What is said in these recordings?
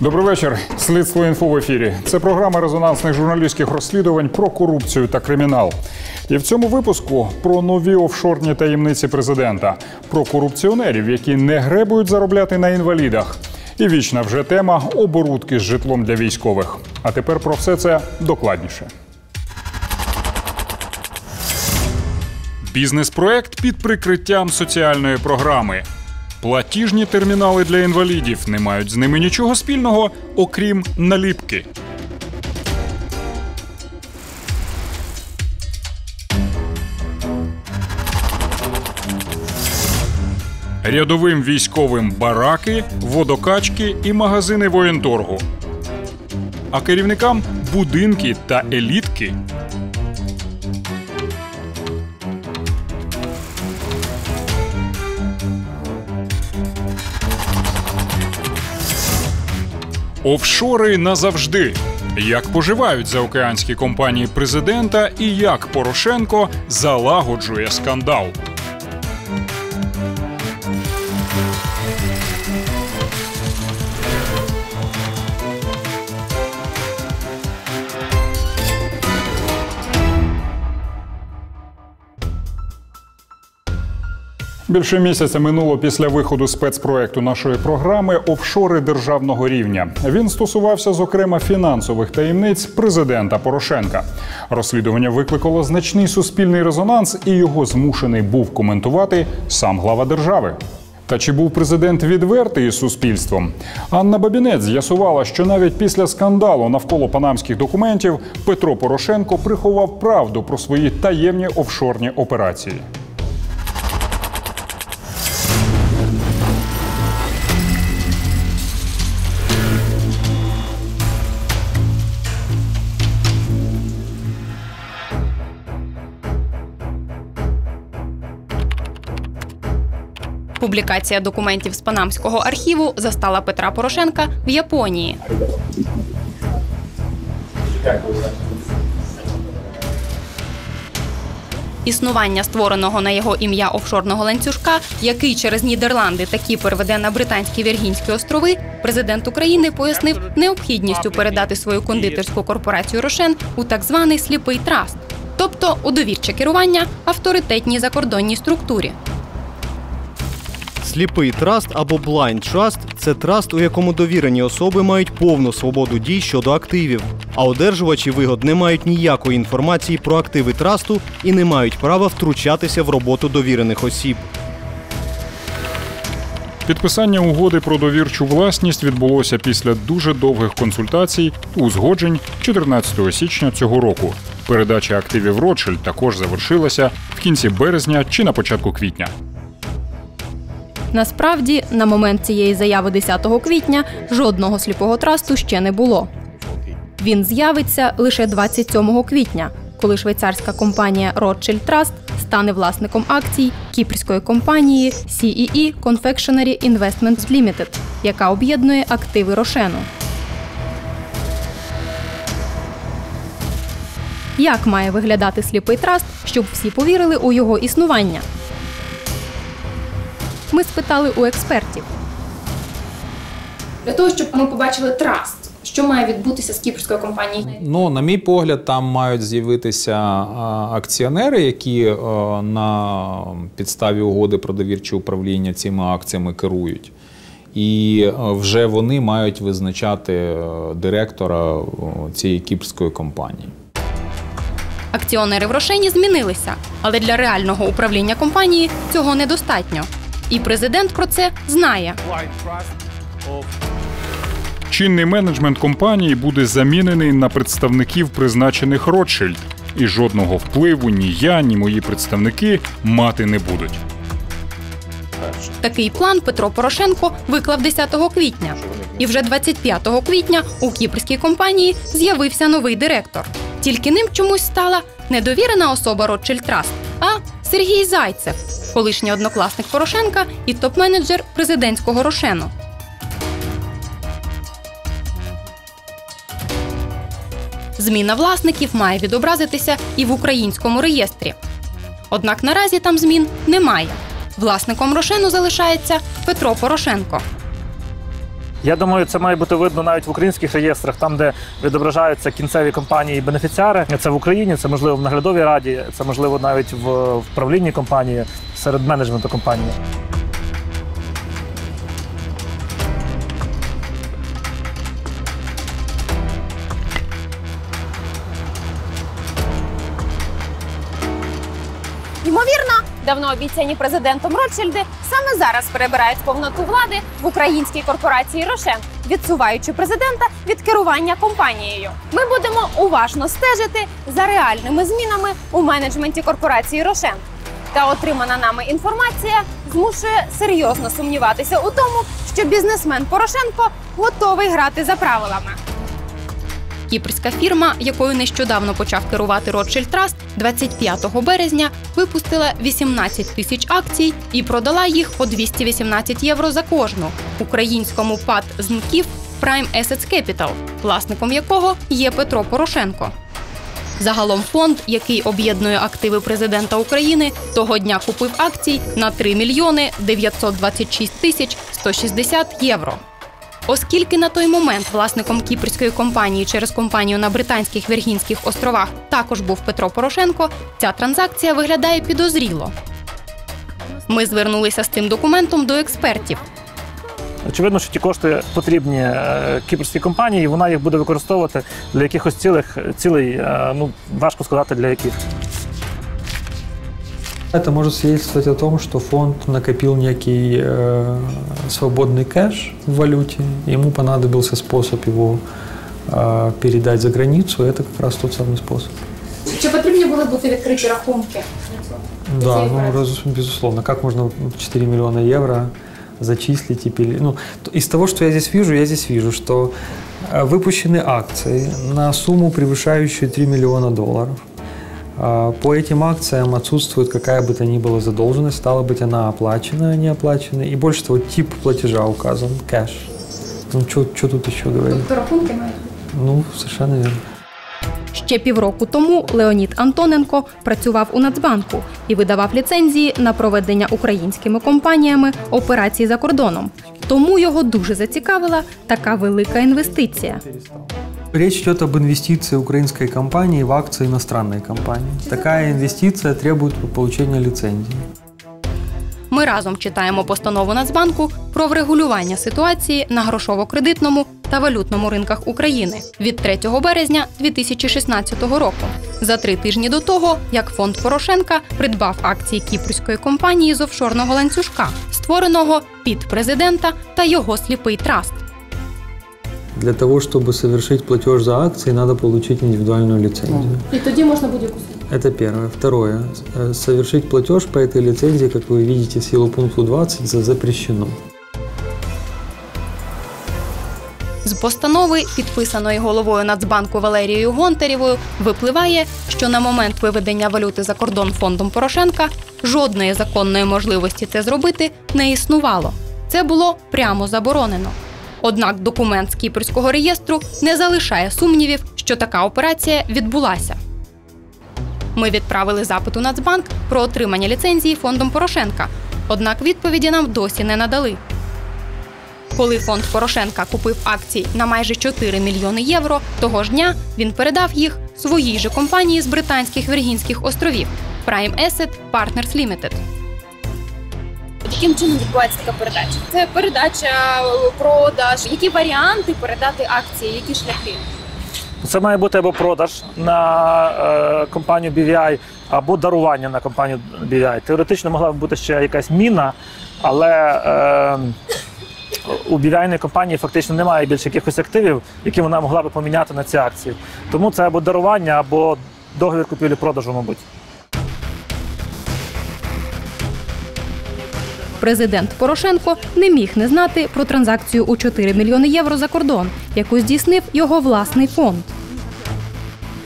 Добрий вечір. Слідство інфо в ефірі. Це програма резонансних журналістських розслідувань про корупцію та кримінал. І в цьому випуску про нові офшорні таємниці президента, про корупціонерів, які не гребують заробляти на інвалідах. І вічна вже тема оборудки з житлом для військових. А тепер про все це докладніше. Бізнес-проект під прикриттям соціальної програми. Платіжні термінали для інвалідів не мають з ними нічого спільного, окрім наліпки. Рядовим військовим бараки, водокачки і магазини воєнторгу. А керівникам будинки та елітки. Офшори назавжди. Як поживають заокеанські компанії президента і як Порошенко залагоджує скандал. Більше місяця минуло після виходу спецпроекту нашої програми «Офшори державного рівня». Він стосувався, зокрема, фінансових таємниць президента Порошенка. Розслідування викликало значний суспільний резонанс, і його змушений був коментувати сам глава держави. Та чи був президент відвертий із суспільством? Анна Бабінець з'ясувала, що навіть після скандалу навколо панамських документів Петро Порошенко приховав правду про свої таємні офшорні операції. Публікація документів з Панамського архіву застала Петра Порошенка в Японії. Існування створеного на його ім'я офшорного ланцюжка, який через Нідерланди та Кіпр веде на Британські Віргінські острови, президент України пояснив необхідністю передати свою кондитерську корпорацію «Рошен» у так званий «сліпий траст», тобто у довірче керування авторитетній закордонній структурі. Сліпий траст або блайнд траст – це траст, у якому довірені особи мають повну свободу дій щодо активів, а одержувачі вигод не мають ніякої інформації про активи трасту і не мають права втручатися в роботу довірених осіб. Підписання угоди про довірчу власність відбулося після дуже довгих консультацій, узгоджень 14 січня цього року. Передача активів Ротшильд також завершилася в кінці березня чи на початку квітня. Насправді, на момент цієї заяви 10 квітня жодного сліпого трасту ще не було. Він з'явиться лише 27 квітня, коли швейцарська компанія Rothschild Trust стане власником акцій кіпрської компанії CEE Confectionery Investments Limited, яка об'єднує активи Рошену. Як має виглядати сліпий траст, щоб всі повірили у його існування? Ми спитали у експертів. Для того, щоб ми побачили траст, що має відбутися з кіпрською компанією? Ну, на мій погляд, там мають з'явитися акціонери, які на підставі угоди про довірче управління цими акціями керують. І вже вони мають визначати директора цієї кіпрської компанії. Акціонери в Рошені змінилися, але для реального управління компанії цього недостатньо. І президент про це знає. Чинний менеджмент компанії буде замінений на представників, призначених Ротшильд. І жодного впливу ні я, ні мої представники мати не будуть. Такий план Петро Порошенко виклав 10 квітня. І вже 25 квітня у кіпрській компанії з'явився новий директор. Тільки ним чомусь стала не довірена особа Ротшильд Траст, а Сергій Зайцев, колишній однокласник Порошенка і топ-менеджер президентського Рошену. Зміна власників має відобразитися і в українському реєстрі. Однак наразі там змін немає. Власником Рошену залишається Петро Порошенко. Я думаю, це має бути видно навіть в українських реєстрах, там, де відображаються кінцеві компанії і бенефіціари. Це в Україні, це, можливо, в наглядовій раді, це, можливо, навіть в правлінні компанії, серед менеджменту компанії. Ймовірно, давно обіцяні президентом Ротшильди саме зараз перебирають повноту влади в українській корпорації «Рошен», відсуваючи президента від керування компанією. Ми будемо уважно стежити за реальними змінами у менеджменті корпорації «Рошен». Та отримана нами інформація змушує серйозно сумніватися у тому, що бізнесмен Порошенко готовий грати за правилами. Кіпрська фірма, якою нещодавно почав керувати Ротшильд Траст, 25 березня випустила 18 тисяч акцій і продала їх по 218 євро за кожну українському ПАТ ЗНКів Prime Assets Capital, власником якого є Петро Порошенко. Загалом фонд, який об'єднує активи президента України, того дня купив акцій на 3 мільйони 926 тисяч 160 євро. Оскільки на той момент власником кіпрської компанії через компанію на Британських Віргінських островах також був Петро Порошенко, ця транзакція виглядає підозріло. Ми звернулися з цим документом до експертів. Очевидно, що ті кошти потрібні кіпрській компанії, і вона їх буде використовувати для якихось цілей, важко сказати, для яких. Это может свидетельствовать о том, что фонд накопил некий свободный кэш в валюте. Ему понадобился способ его передать за границу. Это как раз тот самый способ. Чи потрібні були бути відкриті рахунки? Да, безусловно. Как можно 4 миллиона евро зачислить и перелить? Из того, что я здесь вижу, что выпущены акции на сумму, превышающую 3 миллиона долларов. По этим акциям отсутствует какая бы то ни была задолженность, стала быть, она оплачена, не оплачена, и больше того, тип платежа указан – кэш. Что тут еще говорить? Тут рахунки мають? Совершенно верно. Ще півроку тому Леонід Антоненко працював у Нацбанку і видавав ліцензії на проведення українськими компаніями операцій за кордоном. Тому його дуже зацікавила така велика інвестиція. Речь идет об инвестиции украинской компании в акции иностранной компании. Такая инвестиция требует получения лицензии. Ми разом читаємо постанову Нацбанку про врегулювання ситуації на грошово-кредитному та валютному ринках України від 3 березня 2016 року, за 3 тижні до того, як фонд Порошенка придбав акції кіпрської компанії з офшорного ланцюжка, створеного під президента та його сліпий траст. Для того, чтобы совершить платеж за акции, надо получить индивидуальную лицензию. И тогда можно будет купить. Это первое. Второе. Совершить платеж по этой лицензии, как вы видите, в силу пункту 20 запрещено. З постанови, підписаної головою Нацбанку Валерією Гонтарєвою, випливає, що на момент виведення валюти за кордон фондом Порошенка жодної законної можливості це зробити не існувало. Це було прямо заборонено. Однак документ з кіпрського реєстру не залишає сумнівів, що така операція відбулася. Ми відправили запит у Нацбанк про отримання ліцензії фондом Порошенка, однак відповіді нам досі не надали. Коли фонд Порошенка купив акцій на майже 4 мільйони євро, того ж дня він передав їх своїй же компанії з Британських Віргінських островів Prime Asset Partners Limited. Яким чином відбувається така передача? Це передача, продаж. Які варіанти передати акції, які шляхи? Це має бути або продаж на компанію BVI, або дарування на компанію BVI. Теоретично могла б бути ще якась міна, але у BVI-ної компанії фактично немає більше якихось активів, які вона могла б поміняти на ці акції. Тому це або дарування, або договір купівлі-продажу, мабуть. Президент Порошенко не міг не знати про транзакцію у 4 мільйони євро за кордон, яку здійснив його власний фонд.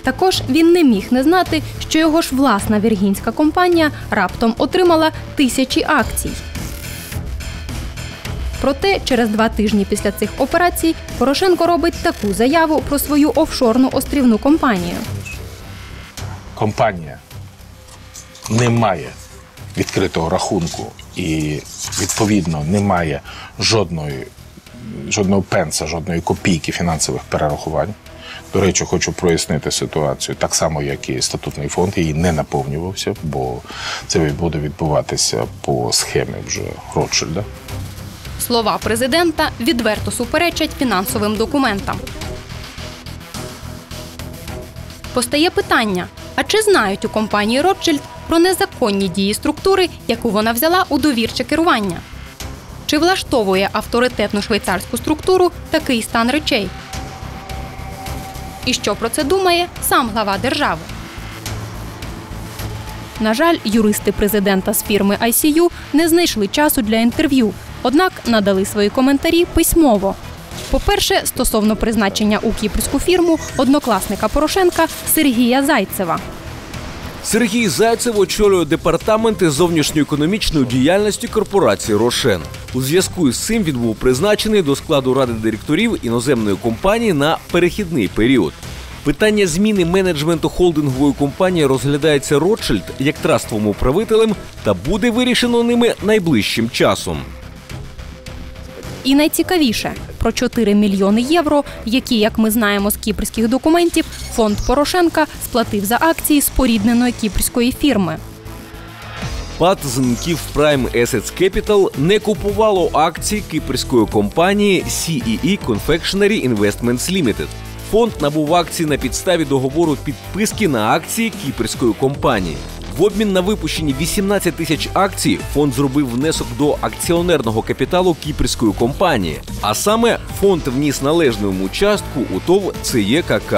Також він не міг не знати, що його ж власна віргінська компанія раптом отримала тисячі акцій. Проте через 2 тижні після цих операцій Порошенко робить таку заяву про свою офшорну острівну компанію. Компанія не має відкритого рахунку і, відповідно, немає жодної жодного пенса, жодної копійки фінансових перерахувань. До речі, хочу прояснити ситуацію. Так само, як і статутний фонд, її не наповнювався, бо це буде відбуватися по схемі вже Ротшильда. Слова президента відверто суперечать фінансовим документам. Постає питання, а чи знають у компанії Ротшильд про незаконні дії структури, яку вона взяла у довірче керування? Чи влаштовує авторитетну швейцарську структуру такий стан речей? І що про це думає сам глава держави? На жаль, юристи президента з фірми ICU не знайшли часу для інтерв'ю, однак надали свої коментарі письмово. По-перше, стосовно призначення у кіпрську фірму однокласника Порошенка Сергія Зайцева. Сергій Зайцев очолює департаменти зовнішньоекономічної діяльності корпорації «Рошен». У зв'язку із цим він був призначений до складу ради директорів іноземної компанії на перехідний період. Питання зміни менеджменту холдингової компанії розглядається Ротшильд як трастовим управителем та буде вирішено ними найближчим часом. І найцікавіше – про 4 мільйони євро, які, як ми знаємо з кіпрських документів, фонд Порошенка сплатив за акції спорідненої кіпрської фірми. ПАТ Зенків Prime Assets Capital не купувало акції кіпрської компанії CEE Confectionery Investments Limited. Фонд набув акції на підставі договору підписки на акції кіпрської компанії. В обмін на випущені 18 тисяч акцій фонд зробив внесок до акціонерного капіталу кіпрської компанії. А саме фонд вніс належну йому частку у ТОВ ЦЄКК.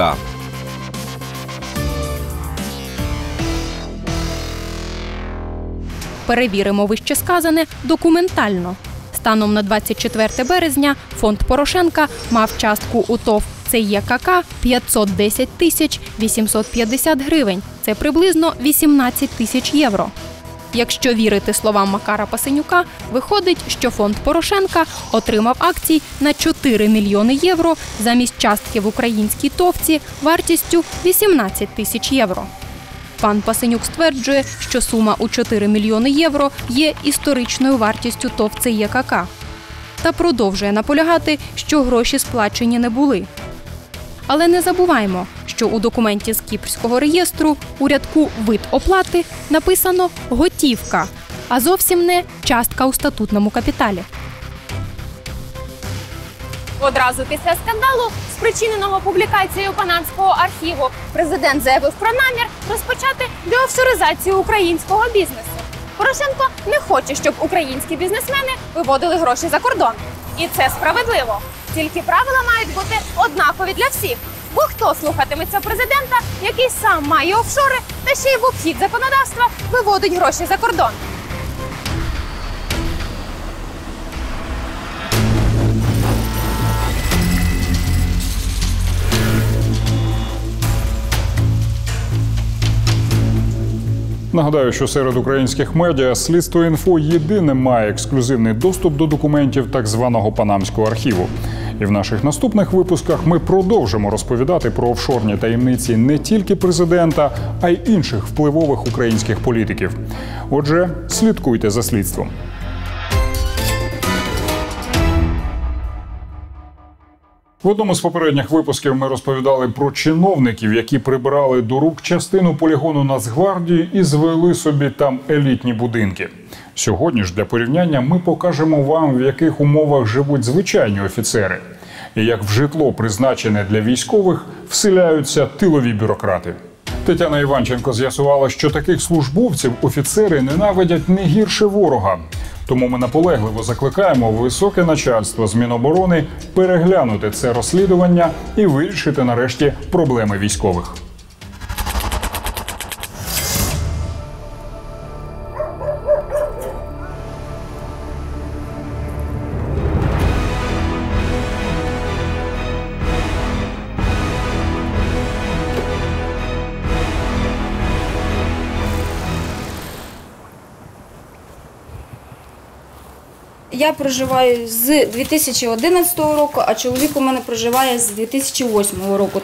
Перевіримо вище сказане документально. Станом на 24 березня фонд Порошенка мав частку у ТОВ ЦЄКК 510 тисяч 850 гривень. Це приблизно 18 тисяч євро. Якщо вірити словам Макара Пасенюка, виходить, що фонд Порошенка отримав акцій на 4 мільйони євро замість частки в українській товці вартістю 18 тисяч євро. Пан Пасенюк стверджує, що сума у 4 мільйони євро є історичною вартістю ТОВ ЦЄКК. Та продовжує наполягати, що гроші сплачені не були. Але не забуваймо, що у документі з кіпрського реєстру у рядку «Вид оплати» написано «готівка», а зовсім не «частка у статутному капіталі». Одразу після скандалу, спричиненого публікацією Панамського архіву, президент заявив про намір розпочати деофшоризацію українського бізнесу. Порошенко не хоче, щоб українські бізнесмени виводили гроші за кордон. І це справедливо. Тільки правила мають бути однакові для всіх. Бо хто слухатиметься президента, який сам має офшори та ще й в обхід законодавства виводить гроші за кордон? Нагадаю, що серед українських медіа «Слідство.Інфо» єдине має ексклюзивний доступ до документів так званого Панамського архіву. І в наших наступних випусках ми продовжимо розповідати про офшорні таємниці не тільки президента, а й інших впливових українських політиків. Отже, слідкуйте за слідством. В одному з попередніх випусків ми розповідали про чиновників, які прибирали до рук частину полігону Нацгвардії і звели собі там елітні будинки. Сьогодні ж для порівняння ми покажемо вам, в яких умовах живуть звичайні офіцери. І як в житло, призначене для військових, вселяються тилові бюрократи. Тетяна Іванченко з'ясувала, що таких службовців офіцери ненавидять не гірше ворога. Тому ми наполегливо закликаємо високе начальство з Міноборони переглянути це розслідування і вирішити нарешті проблеми військових. Я проживаю з 2011 року, а чоловік у мене проживає з 2008 року.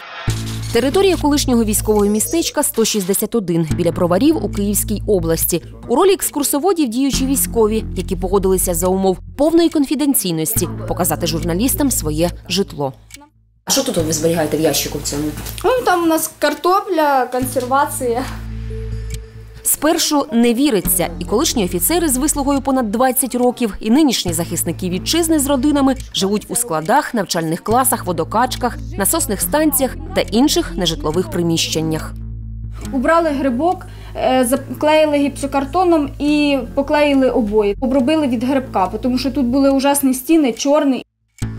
Територія колишнього військового містечка 161 біля Броварів у Київській області. У ролі екскурсоводів діючі військові, які погодилися за умов повної конфіденційності показати журналістам своє житло. А що тут ви зберігаєте в ящику в цьому? Там у нас картопля, консервація. Спершу не віриться, і колишні офіцери з вислугою понад 20 років, і нинішні захисники вітчизни з родинами живуть у складах, навчальних класах, водокачках, насосних станціях та інших нежитлових приміщеннях. Убрали грибок, заклеїли гіпсокартоном і поклеїли обої. Обробили від грибка, тому що тут були ужасні стіни, чорні.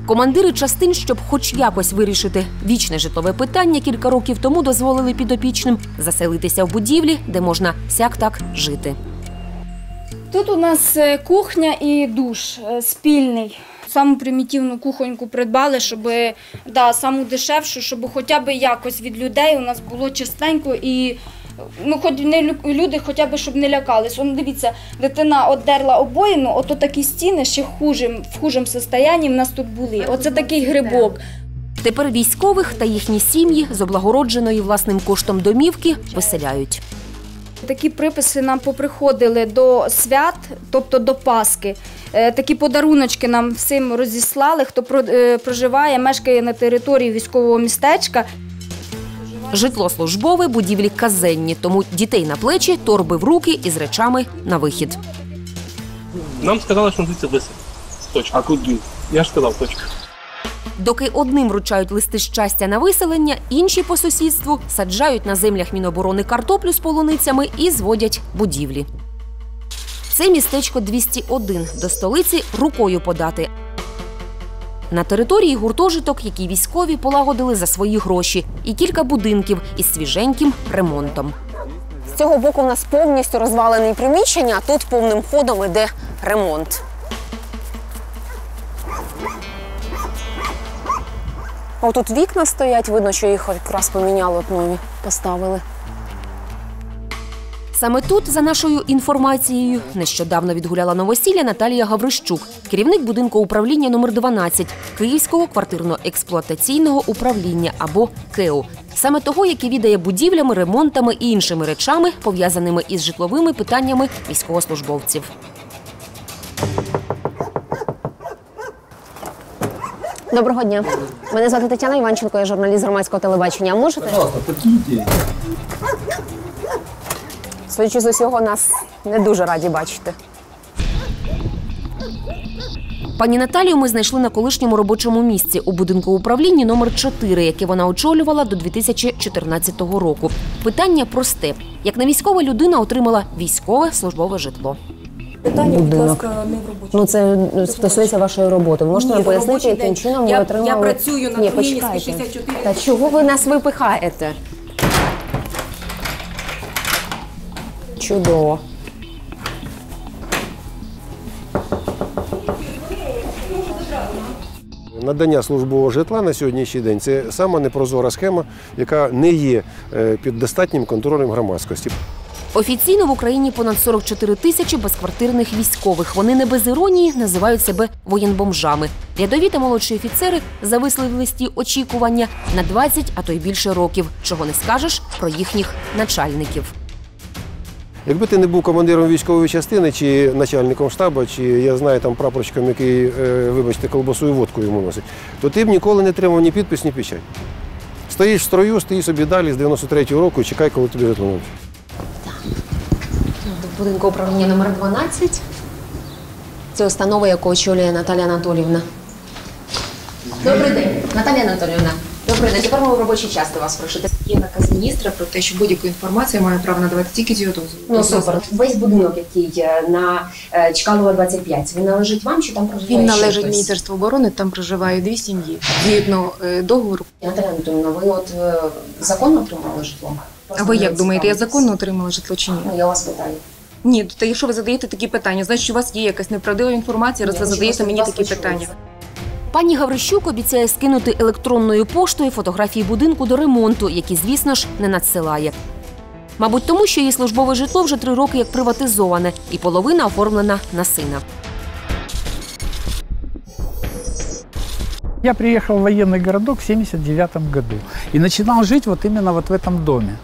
Командири частин, щоб хоч якось вирішити вічне житлове питання, кілька років тому дозволили підопічним заселитися в будівлі, де можна сяк-так жити. Тут у нас кухня і душ спільний. Саму примітивну кухоньку придбали, щоб, саму дешевшу, щоб хоча б якось від людей у нас було чистенько і люди хоча б, щоб не лякались. Дивіться, дитина оддерла обоїну, ото такі стіни ще в хужому стані в нас тут були. Оце такий грибок. Тепер військових та їхні сім'ї з облагородженої власним коштом домівки виселяють. Такі приписи нам поприходили до свят, тобто до Пасхи. Такі подаруночки нам всім розіслали, хто проживає, мешкає на території військового містечка. Житло службове, будівлі казенні, тому дітей на плечі, торби в руки і з речами на вихід. Нам сказали, що звідси висить. Точка. А куди? Я ж сказав, точка. Доки одним вручають листи щастя на виселення, інші по сусідству саджають на землях Міноборони картоплю з полуницями і зводять будівлі. Це містечко 201, до столиці рукою подати. На території гуртожиток, які військові полагодили за свої гроші, і кілька будинків із свіженьким ремонтом. З цього боку в нас повністю розвалені приміщення, а тут повним ходом йде ремонт. Ось тут вікна стоять, видно, що їх якраз поміняли, нові поставили. Саме тут, за нашою інформацією, нещодавно відгуляла новосілля Наталія Гаврищук, керівник будинку управління номер 12 Київського квартирно-експлуатаційного управління або КЕУ. Саме того, яке відає будівлями, ремонтами і іншими речами, пов'язаними із житловими питаннями військовослужбовців. Доброго дня. Мене звати Тетяна Іванченко, я журналіст громадського телебачення. Можете? Пожалуйста, покиньте. Судячи з усього, нас не дуже раді бачити. Пані Наталію ми знайшли на колишньому робочому місці у будинку управління номер 4, яке вона очолювала до 2014 року. Питання просте. Як не військова людина отримала військове службове житло. Питання, будь ласка, не в робочому. Це стосується вашої роботи. Можете нам пояснити, яким чином ви отримали… Я працюю на Турмінівській 64. Та чого ви нас випихаєте? Чудово. Надання службового житла на сьогоднішній день – це сама непрозора схема, яка не є під достатнім контролем громадськості. Офіційно в Україні понад 44 тисячі безквартирних військових. Вони не без іронії називають себе воєнбомжами. Рядові та молодші офіцери зависли в листі очікування на 20, а то й більше років. Чого не скажеш про їхніх начальників. Якби ти не був командиром військової частини, чи начальником штабу, чи, я знаю, там прапорщиком, який, вибачте, колбасу і водку йому носить, то ти б ніколи не тримав ні підпис, ні печать. Стоїш в строю, стій собі далі з 93-го року і чекай, коли тобі житло будуть. До будинку управління номер 12. Це установа, яку очолює Наталія Анатоліївна. Добрий день, Наталія Анатоліївна. Добре, тепер ми в робочий час до вас прийшли. Є наказ міністра про те, що будь-яку інформацію має право надавати тільки з його дозволу. Ну супер. Весь будинок, який на Чкалова 25, він належить вам чи там проживає? Він належить Міністерству оборони, там проживає дві сім'ї. Згідно договору. Наталя Анатоліївна, ви от законно отримали житло? А ви як думаєте, я законно отримала житло чи ні? Ну, я вас питаю. Ні, то якщо ви задаєте такі питання, значить у вас є якась неправдива інформація, раз ви задаєте мені такі питання. Пані Гаврищук обіцяє скинути електронною поштою фотографії будинку до ремонту, які, звісно ж, не надсилає. Мабуть, тому, що її службове житло вже 3 роки як приватизоване, і половина оформлена на сина. Я приехал в военный городок в 1979 году и начинал жить вот именно вот в этом доме.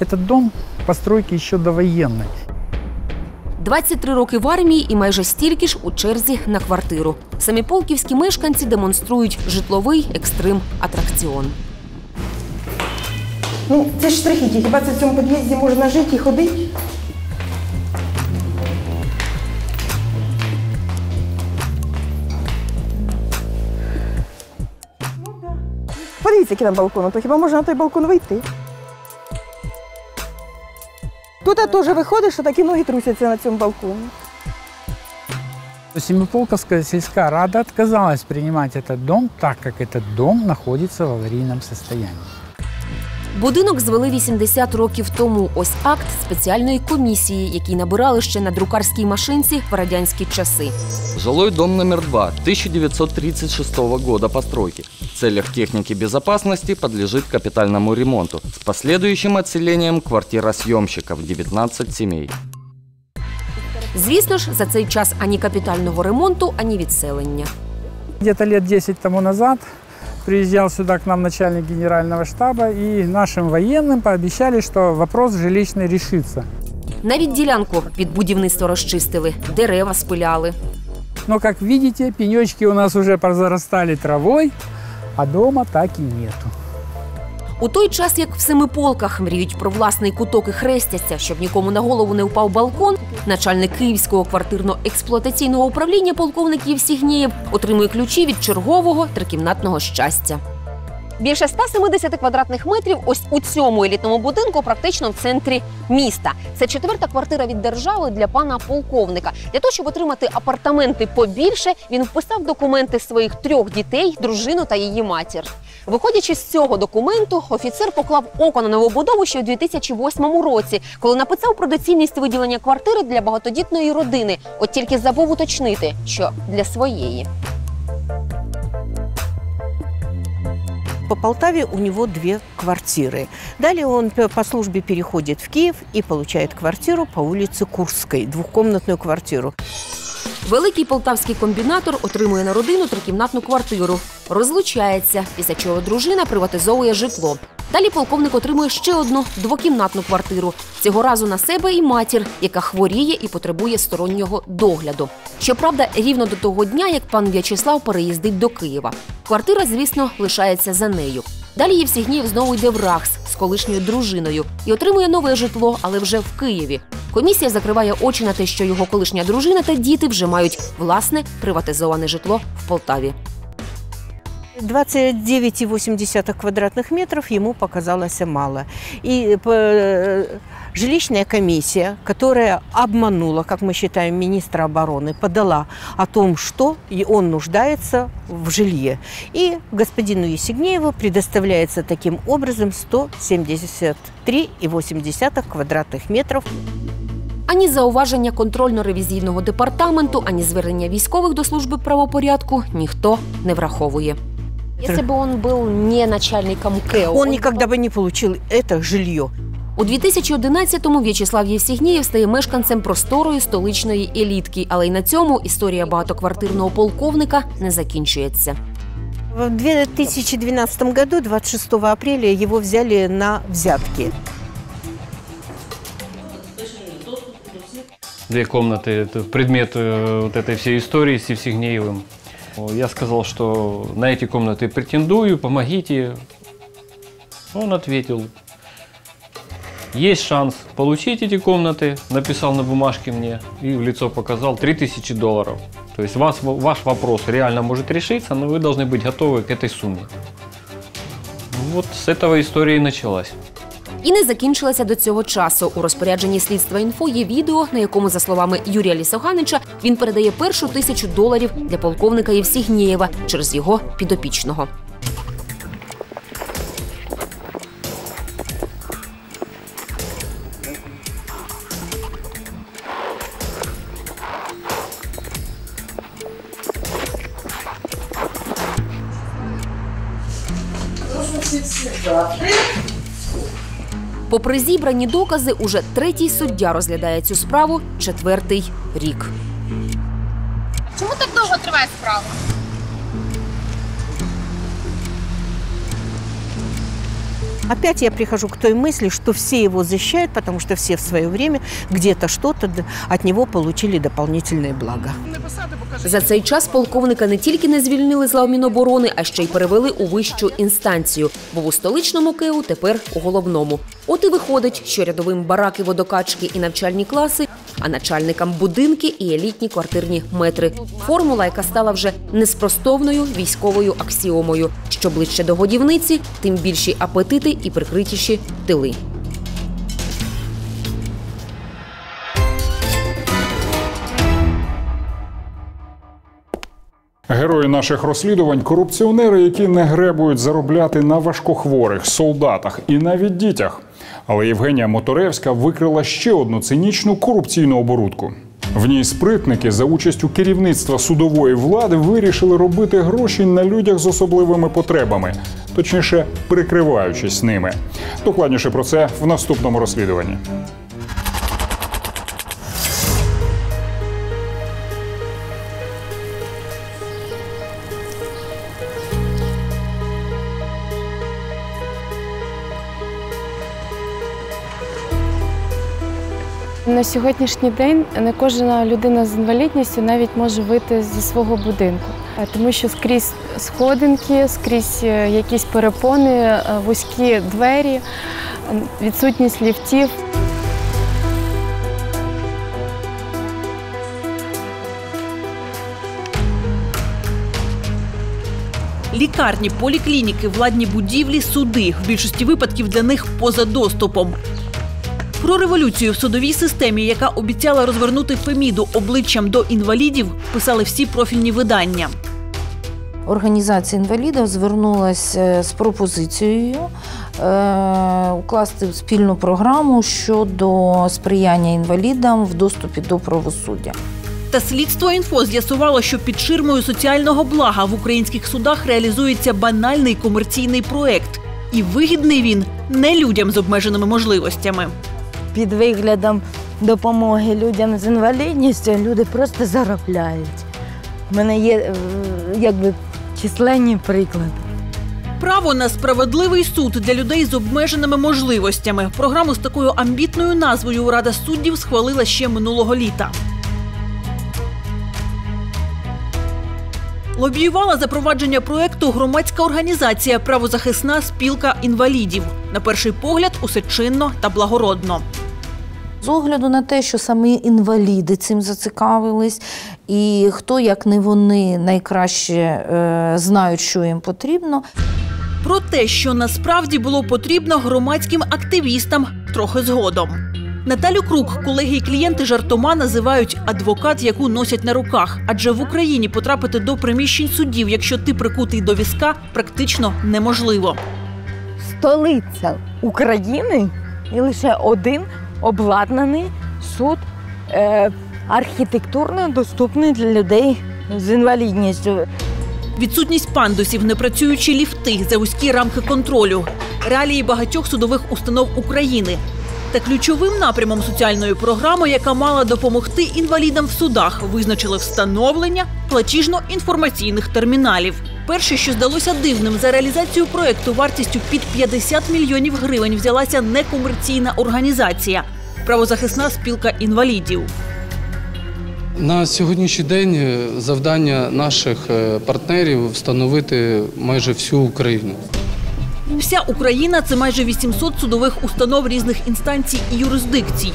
Этот дом постройки еще довоєнний. 23 роки в армії і майже стільки ж у черзі на квартиру. Самі полківські мешканці демонструють житловий екстрим-атракціон. Ну, це ж страхіття. Хіба це в цьому під'їзді можна жити і ходити? Подивіться, який там балкон, то хіба можна на той балкон вийти? Тут теж виходить, що такі ноги трусяться на цьому балконі. Семиполковская сельская рада отказалась принимать этот дом, так как этот дом находится в аварийном состоянии. Будинок звели 80 років тому. Ось акт спеціальної комісії, який набирали ще на друкарській машинці в радянські часи. Жилой дом номер 2 1936 года постройки. В целях техники безопасности подлежит капитальному ремонту с последующим отселением квартиросъемщиков 19 сімей. Звісно ж, за цей час ані капітального ремонту, ані відселення. Где-то лет 10 тому назад приезжал сюда к нам начальник генерального штаба, и нашим военным пообещали, что вопрос жилищный решится. Навіть ділянку від будівництва розчистили, дерева спиляли. Но, как видите, пенечки у нас уже позаростали травой, а дома так і нету. У той час, як в Семиполках мріють про власний куток і хрестяться, щоб нікому на голову не впав балкон, начальник Київського квартирно-експлуатаційного управління полковник Євсігнєєв отримує ключі від чергового трикімнатного щастя. Більше 170 квадратних метрів ось у цьому елітному будинку, практично в центрі міста. Це 4-та квартира від держави для пана полковника. Для того, щоб отримати апартаменти побільше, він вписав документи своїх 3 дітей, дружину та її матір. Виходячи з цього документу, офіцер поклав око на новобудову ще у 2008 році, коли написав про доцільність виділення квартири для багатодітної родини. От тільки забув уточнити, що для своєї. По Полтаве у него 2 квартиры. Далее он по службе переходит в Киев и получает квартиру по улице Курской, двухкомнатную квартиру. Великий полтавський комбінатор отримує на родину 3-кімнатну квартиру. Розлучається, після чого дружина приватизовує житло. Далі полковник отримує ще одну 2-кімнатну квартиру. Цього разу на себе і матір, яка хворіє і потребує стороннього догляду. Щоправда, рівно до того дня, як пан В'ячеслав переїздить до Києва. Квартира, звісно, лишається за нею. Далі Євсігнєєв знову йде в РАХС з колишньою дружиною і отримує нове житло, але вже в Києві. Комісія закриває очі на те, що його колишня дружина та діти вже мають власне приватизоване житло в Полтаві. 29,8 квадратных метров ему показалось мало. И жилищная комиссия, которая обманула, как мы считаем, министра обороны, подала о том, что он нуждается в жилье. И господину Євсігнєєву предоставляется таким образом 173,8 квадратных метров. Ані зауваження контрольно-ревізійного департаменту, ані звернення військових до служби правопорядку ніхто не враховує. Если бы он был не начальником КЭО, он никогда бы не получил это жилье. У 2011-му В'ячеслав Євсігнєєв стає мешканцем просторої столичної елітки. Але й на цьому історія багатоквартирного полковника не закінчується. В 2012 году, 26 апреля, его взяли на взятки. 2 комнаты – это предмет вот этой всей истории с Евсигнеевым. Я сказал, что на эти комнаты претендую, помогите. Он ответил: есть шанс получить эти комнаты, написал на бумажке мне и в лицо показал $3000. То есть ваш вопрос реально может решиться, но вы должны быть готовы к этой сумме. Вот с этого история и началась. І не закінчилася до цього часу. У розпорядженні слідства інфо є відео, на якому, за словами Юрія Лісоганича, він передає першу $1000 для полковника Євсігнєєва через його підопічного. Попри зібрані докази, уже 3-й суддя розглядає цю справу 4-й рік. Чому так довго триває справа? Опять я прихожу к той мысли, что все его защищают, потому что все в свое время где-то что-то от него получили дополнительные блага. За цей час полковника не тільки не звільнили з лав Міноборони, а ще й перевели у вищу інстанцію. Був у столичному КЕУ, тепер у головному. От і виходить, що рядовим бараки, водокачки і навчальні класи, а начальникам будинки і елітні квартирні метри. Формула, яка стала вже неспростовною військовою аксіомою. Що ближче до годівниці, тим більші апетити і прикритіші тили. Герої наших розслідувань – корупціонери, які не гребують заробляти на важкохворих, солдатах і навіть дітях. Але Євгенія Моторевська викрила ще одну цинічну корупційну оборудку. В ній спритники за участю керівництва судової влади вирішили робити гроші на людях з особливими потребами. Точніше, прикриваючись ними. Докладніше про це в наступному розслідуванні. На сьогоднішній день не кожна людина з інвалідністю навіть може вийти зі свого будинку, тому що скрізь сходинки, скрізь якісь перепони, вузькі двері, відсутність ліфтів. Лікарні, поліклініки, владні будівлі, суди. В більшості випадків для них поза доступом. Про революцію в судовій системі, яка обіцяла розвернути Феміду обличчям до інвалідів, писали всі профільні видання. Організація інвалідів звернулася з пропозицією укласти спільну програму щодо сприяння інвалідам в доступі до правосуддя. Та «Слідство.Інфо» з'ясувало, що під ширмою соціального блага в українських судах реалізується банальний комерційний проєкт. І вигідний він не людям з обмеженими можливостями. Під виглядом допомоги людям з інвалідністю люди просто заробляють. У мене є, якби, численні приклади. Право на справедливий суд для людей з обмеженими можливостями. Програму з такою амбітною назвою Рада суддів схвалила ще минулого літа. Лобіювала запровадження проєкту громадська організація «Правозахисна спілка інвалідів». На перший погляд, усе чинно та благородно. З огляду на те, що самі інваліди цим зацікавились, і хто, як не вони, найкраще знають, що їм потрібно. Про те, що насправді було потрібно громадським активістам, трохи згодом. Наталю Крук колеги і клієнти жартома називають «адвокат, яку носять на руках». Адже в Україні потрапити до приміщень судів, якщо ти прикутий до візка, практично неможливо. Столиця України і лише один обладнаний суд, архітектурно доступний для людей з інвалідністю. Відсутність пандусів, непрацюючі ліфти, завузькі рамки контролю – реалії багатьох судових установ України. Та ключовим напрямом соціальної програми, яка мала допомогти інвалідам в судах, визначили встановлення платіжно-інформаційних терміналів. Перше, що здалося дивним, за реалізацію проєкту вартістю під 50 мільйонів гривень взялася некомерційна організація – «Правозахисна спілка інвалідів». На сьогоднішній день завдання наших партнерів – встановити майже всю Україну. Вся Україна – це майже 800 судових установ різних інстанцій і юрисдикцій.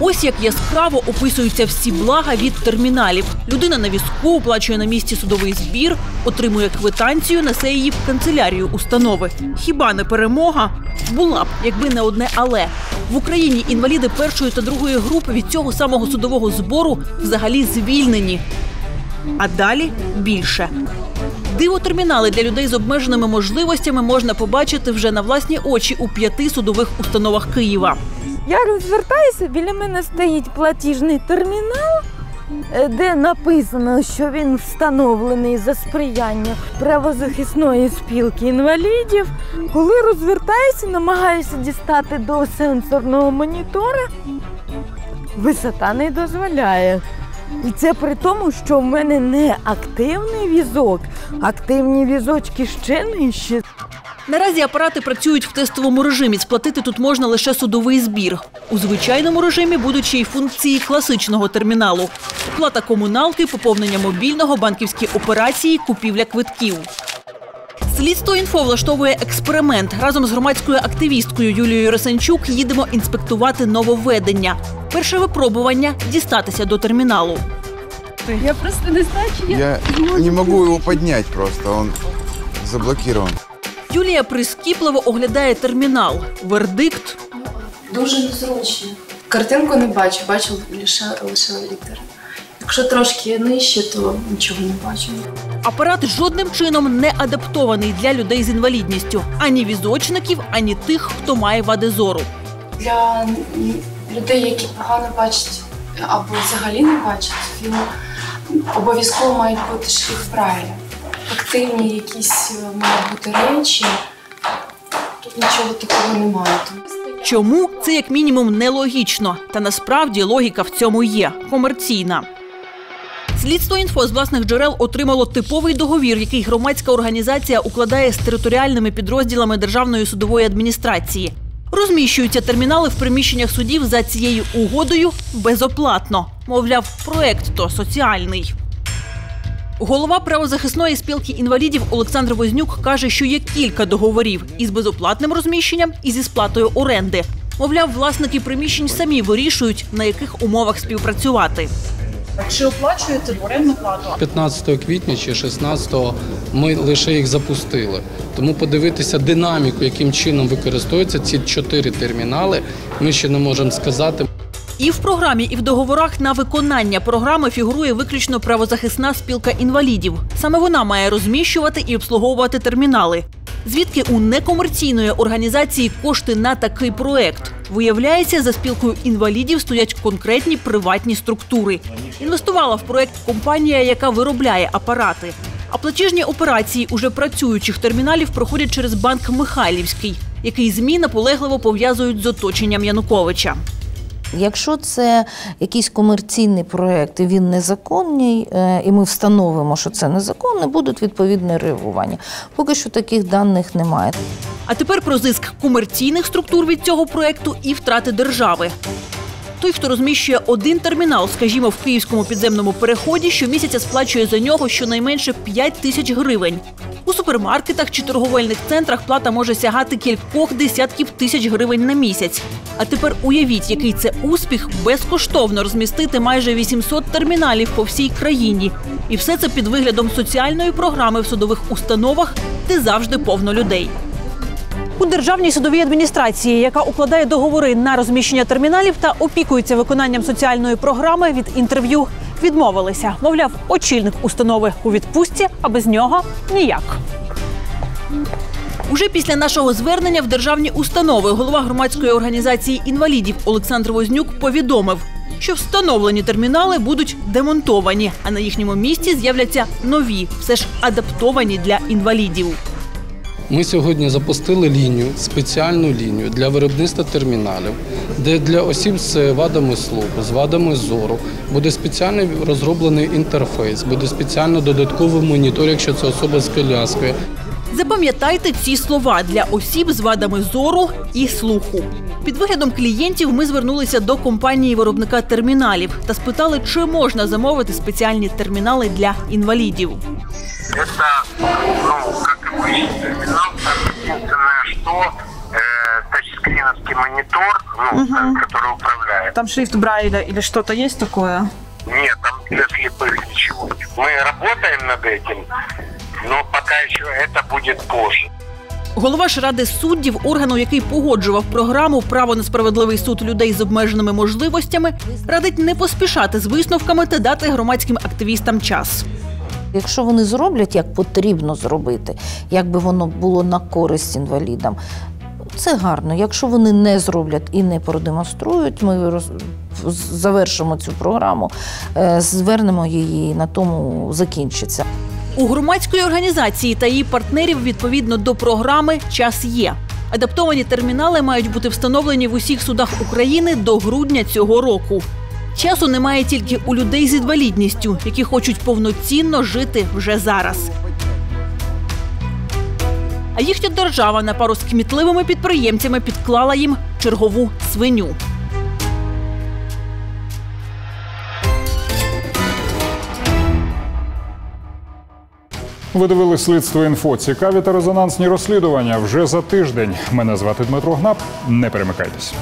Ось як яскраво описуються всі блага від терміналів. Людина на візку оплачує на місці судовий збір, отримує квитанцію, несе її в канцелярію установи. Хіба не перемога? Була б, якби не одне «але». В Україні інваліди першої та другої груп від цього самого судового збору взагалі звільнені. А далі – більше. Дивотермінали для людей з обмеженими можливостями можна побачити вже на власні очі у 5 судових установах Києва. Я розвертаюся, біля мене стоїть платіжний термінал, де написано, що він встановлений за сприяння правозахисної спілки інвалідів. Коли розвертаюся, намагаюся дістати до сенсорного монітора, висота не дозволяє. І це при тому, що в мене не активний візок. Активні візочки ще нижчі. Наразі апарати працюють в тестовому режимі, сплатити тут можна лише судовий збір. У звичайному режимі будуть ще й функції класичного терміналу. Оплата комуналки, поповнення мобільного, банківські операції, купівля квитків. «Слідство.Інфо» влаштовує експеримент. Разом з громадською активісткою Юлією Ресенчук їдемо інспектувати нововведення. Перше випробування – дістатися до терміналу. Я просто не знаю, чи я не можу його підняти просто, він заблокований. Юлія прискіпливо оглядає термінал. Вердикт. Дуже незручно. Картинку не бачу, бачу лише літери. Якщо трошки нижче, то нічого не бачу. Апарат жодним чином не адаптований для людей з інвалідністю. Ані візочників, ані тих, хто має вади зору. Для людей, які погано бачать або взагалі не бачать, він обов'язково мають бути шрифт Брайля. Активні якісь мають бути речі. Тут нічого такого немає. Чому? Це як мінімум нелогічно. Та насправді логіка в цьому є – комерційна. «Слідство.Інфо» з власних джерел отримало типовий договір, який громадська організація укладає з територіальними підрозділами Державної судової адміністрації. Розміщуються термінали в приміщеннях судів за цією угодою безоплатно. Мовляв, проект-то соціальний. Голова правозахисної спілки інвалідів Олександр Вознюк каже, що є кілька договорів – із безоплатним розміщенням і зі сплатою оренди. Мовляв, власники приміщень самі вирішують, на яких умовах співпрацювати. Чи оплачуєте орендну плату? 15 квітня чи 16-го ми лише їх запустили. Тому подивитися динаміку, яким чином використовуються ці 4 термінали, ми ще не можемо сказати. І в програмі, і в договорах на виконання програми фігурує виключно правозахисна спілка інвалідів. Саме вона має розміщувати і обслуговувати термінали. Звідки у некомерційної організації кошти на такий проект? Виявляється, за спілкою інвалідів стоять конкретні приватні структури. Інвестувала в проект компанія, яка виробляє апарати. А платіжні операції уже працюючих терміналів проходять через банк «Михайлівський», який ЗМІ наполегливо пов'язують з оточенням Януковича. Якщо це якийсь комерційний проєкт і він незаконний, і ми встановимо, що це незаконне, будуть відповідне реагування. Поки що таких даних немає. А тепер про зиск комерційних структур від цього проєкту і втрати держави. Той, хто розміщує один термінал, скажімо, в Київському підземному переході, щомісяця сплачує за нього щонайменше 5 тисяч гривень. У супермаркетах чи торговельних центрах плата може сягати кількох десятків тисяч гривень на місяць. А тепер уявіть, який це успіх безкоштовно розмістити майже 800 терміналів по всій країні. І все це під виглядом соціальної програми в судових установах, де завжди повно людей. У Державній судовій адміністрації, яка укладає договори на розміщення терміналів та опікується виконанням соціальної програми, від інтерв'ю відмовилися. Мовляв, очільник установи у відпустці, а без нього ніяк. Уже після нашого звернення в державні установи голова громадської організації інвалідів Олександр Вознюк повідомив, що встановлені термінали будуть демонтовані, а на їхньому місці з'являться нові, все ж адаптовані для інвалідів. Ми сьогодні запустили лінію, спеціальну лінію для виробництва терміналів, де для осіб з вадами слуху, з вадами зору буде спеціально розроблений інтерфейс, буде спеціально додатковий монітор, якщо це особа з коляскою. Запам'ятайте ці слова для осіб з вадами зору і слуху. Під виглядом клієнтів ми звернулися до компанії-виробника терміналів та спитали, чи можна замовити спеціальні термінали для інвалідів. Терминал, единственное, что тачскриновский монитор, который управляет. Там шрифт Брайля или что-то есть такое? Нет, там для слепых ничего. Мы работаем над этим, но пока еще это будет позже. Голова ж Ради суддів, органу, який погоджував програму «Право на справедливий суд людей з обмеженими можливостями», радить не поспішати з висновками та дати громадським активістам час. Якщо вони зроблять, як потрібно зробити, як би воно було на користь інвалідам, це гарно. Якщо вони не зроблять і не продемонструють, ми завершимо цю програму, звернемо її, на тому закінчиться. У громадської організації та її партнерів відповідно до програми час є. Адаптовані термінали мають бути встановлені в усіх судах України до грудня цього року. Часу немає тільки у людей з інвалідністю, які хочуть повноцінно жити вже зараз. А їхня держава на пару з кмітливими підприємцями підклала їм чергову свиню. Ви дивились «Слідство.Інфо». Цікаві та резонансні розслідування вже за тиждень. Мене звати Дмитро Гнап. Не перемикайтесь.